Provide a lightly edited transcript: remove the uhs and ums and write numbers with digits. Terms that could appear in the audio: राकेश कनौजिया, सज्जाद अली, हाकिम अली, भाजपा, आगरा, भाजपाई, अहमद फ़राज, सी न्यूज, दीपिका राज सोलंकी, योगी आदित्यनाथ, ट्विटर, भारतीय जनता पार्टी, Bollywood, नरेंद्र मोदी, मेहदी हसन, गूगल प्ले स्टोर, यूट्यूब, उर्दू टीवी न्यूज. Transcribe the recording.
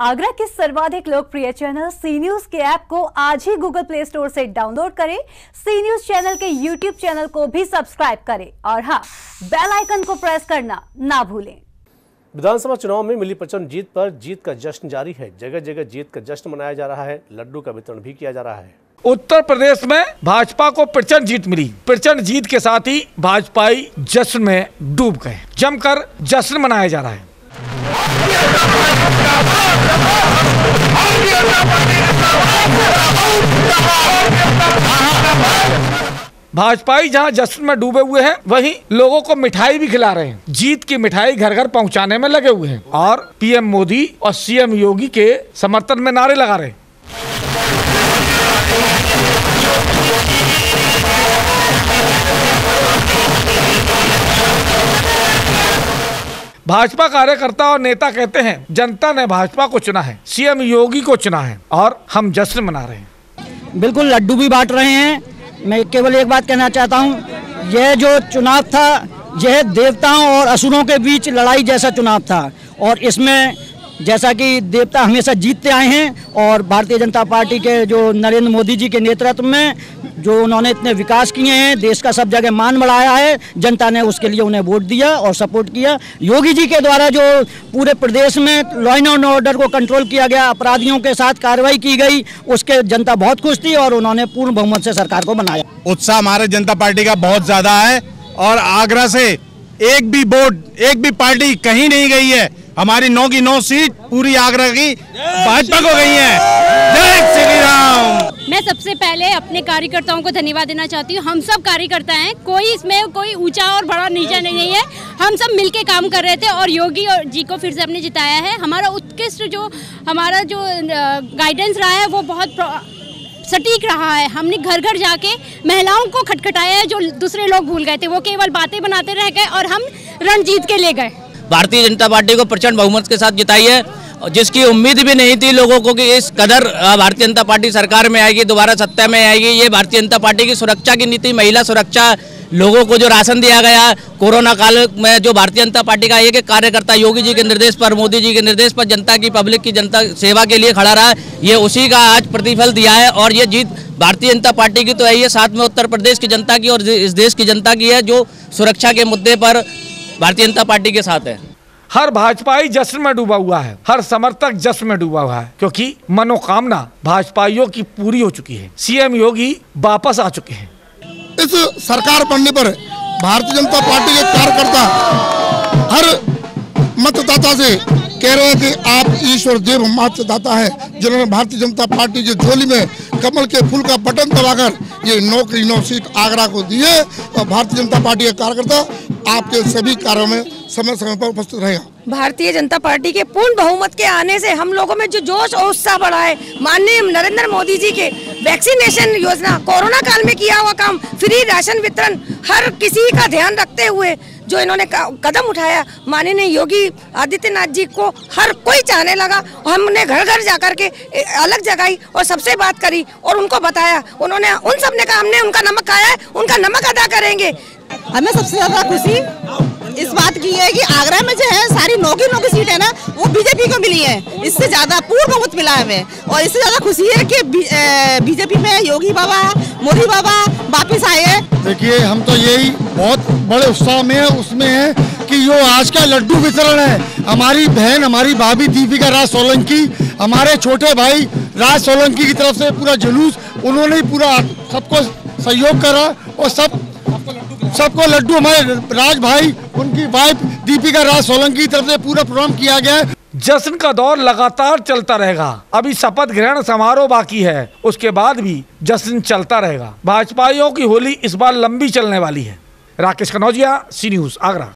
आगरा के सर्वाधिक लोकप्रिय चैनल सी न्यूज के ऐप को आज ही गूगल प्ले स्टोर से डाउनलोड करें। सी न्यूज चैनल के यूट्यूब चैनल को भी सब्सक्राइब करें और हाँ, बेल आइकन को प्रेस करना ना भूलें। विधानसभा चुनाव में मिली प्रचंड जीत पर जीत का जश्न जारी है। जगह जगह जीत का जश्न मनाया जा रहा है, लड्डू का वितरण भी किया जा रहा है। उत्तर प्रदेश में भाजपा को प्रचंड जीत मिली। प्रचंड जीत के साथ ही भाजपाई जश्न में डूब गए। जमकर जश्न मनाया जा रहा है। भाजपाई जहां जश्न में डूबे हुए हैं, वहीं लोगों को मिठाई भी खिला रहे हैं। जीत की मिठाई घर घर पहुंचाने में लगे हुए हैं और पीएम मोदी और सीएम योगी के समर्थन में नारे लगा रहे हैं। भाजपा कार्यकर्ता और नेता कहते हैं, जनता ने भाजपा को चुना है, सीएम योगी को चुना है और हम जश्न मना रहे हैं। बिल्कुल लड्डू भी बांट रहे हैं। मैं केवल एक बात कहना चाहता हूं, यह जो चुनाव था यह देवताओं और असुरों के बीच लड़ाई जैसा चुनाव था और इसमें जैसा कि देवता हमेशा जीतते आए हैं और भारतीय जनता पार्टी के जो नरेंद्र मोदी जी के नेतृत्व में जो उन्होंने इतने विकास किए हैं, देश का सब जगह मान बढ़ाया है, जनता ने उसके लिए उन्हें वोट दिया और सपोर्ट किया। योगी जी के द्वारा जो पूरे प्रदेश में लॉ एंड ऑर्डर को कंट्रोल किया गया, अपराधियों के साथ कार्रवाई की गई, उसके जनता बहुत खुश थी और उन्होंने पूर्ण बहुमत से सरकार को बनाया। उत्साह हमारे जनता पार्टी का बहुत ज़्यादा है और आगरा से एक भी वोट, एक भी पार्टी कहीं नहीं गई है। हमारी 9 की 9 सीट पूरी आगरा की भाजपा को गई है। जय श्री राम। मैं सबसे पहले अपने कार्यकर्ताओं को धन्यवाद देना चाहती हूँ। हम सब कार्यकर्ता हैं, कोई इसमें कोई ऊंचा और बड़ा नीचा नहीं है। हम सब मिलके काम कर रहे थे और योगी जी को फिर से हमने जिताया है। हमारा उत्कृष्ट जो हमारा जो गाइडेंस रहा है वो बहुत सटीक रहा है। हमने घर घर जाके महिलाओं को खटखटाया है, जो दूसरे लोग भूल गए थे, वो केवल बातें बनाते रह गए और हम रण जीत के ले गए। भारतीय जनता पार्टी को प्रचंड बहुमत के साथ जिताई है, जिसकी उम्मीद भी नहीं थी लोगों को कि इस कदर भारतीय जनता पार्टी सरकार में आएगी, दोबारा सत्ता में आएगी। ये भारतीय जनता पार्टी की सुरक्षा की नीति, महिला सुरक्षा, लोगों को जो राशन दिया गया कोरोना काल में, जो भारतीय जनता पार्टी का एक एक कार्यकर्ता योगी जी के निर्देश पर, मोदी जी के निर्देश पर जनता की, पब्लिक की, जनता सेवा के लिए खड़ा रहा, ये उसी का आज प्रतिफल दिया है। और ये जीत भारतीय जनता पार्टी की तो है ही, साथ में उत्तर प्रदेश की जनता की और इस देश की जनता की है, जो सुरक्षा के मुद्दे पर भारतीय जनता पार्टी के साथ है। हर भाजपाई जश्न में डूबा हुआ है, हर समर्थक जश्न में डूबा हुआ है, क्योंकि मनोकामना भाजपाइयों की पूरी हो चुकी है। सीएम योगी वापस आ चुके हैं। इस सरकार बनने पर भारतीय जनता पार्टी के कार्यकर्ता हर मतदाता से कह रहे हैं कि आप ईश्वर देव मतदाता है, जिन्होंने भारतीय जनता पार्टी की झोली में कमल के फूल का बटन दबाकर ये 9 की 9 सीट आगरा को दी है। और भारतीय जनता पार्टी के कार्यकर्ता आपके सभी कार्यों में समय समय पर उपस्थित रहेगा। भारतीय जनता पार्टी के पूर्ण बहुमत के आने से हम लोगों में जो जोश और उत्साह बढ़ा है, माननीय नरेंद्र मोदी जी के वैक्सीनेशन योजना, कोरोना काल में किया हुआ काम, फ्री राशन वितरण, हर किसी का ध्यान रखते हुए जो इन्होंने कदम उठाया, माननीय योगी आदित्यनाथ जी को हर कोई चाहने लगा। हमने घर घर जाकर के अलग जगाई और सबसे बात करी और उनको बताया, उन्होंने उन सब ने कहा हमने उनका नमक खाया है, उनका नमक अदा करेंगे। हमें सबसे ज्यादा खुशी इस बात की है कि आगरा में जो है सारी 9 की 9 सीट है ना, वो बीजेपी को मिली है। इससे ज्यादा पूर्ण बहुत मिला हमें और इससे ज्यादा खुशी है कि बीजेपी में योगी बाबा, मोदी बाबा वापिस आए हैं। देखिए, हम तो यही बहुत बड़े उत्साह में है, उसमें है कि यो आज का लड्डू वितरण है। हमारी बहन, हमारी भाभी दीपिका राज सोलंकी, हमारे छोटे भाई राज सोलंकी की तरफ से पूरा जुलूस, उन्होंने पूरा सबको सहयोग करा और सबको लड्डू हमारे राज भाई, उनकी वाइफ दीपिका राज सोलंकी की तरफ से पूरा प्रोग्राम किया गया है। जश्न का दौर लगातार चलता रहेगा। अभी शपथ ग्रहण समारोह बाकी है, उसके बाद भी जश्न चलता रहेगा। भाजपाइयों की होली इस बार लंबी चलने वाली है। राकेश कनौजिया, सी न्यूज, आगरा।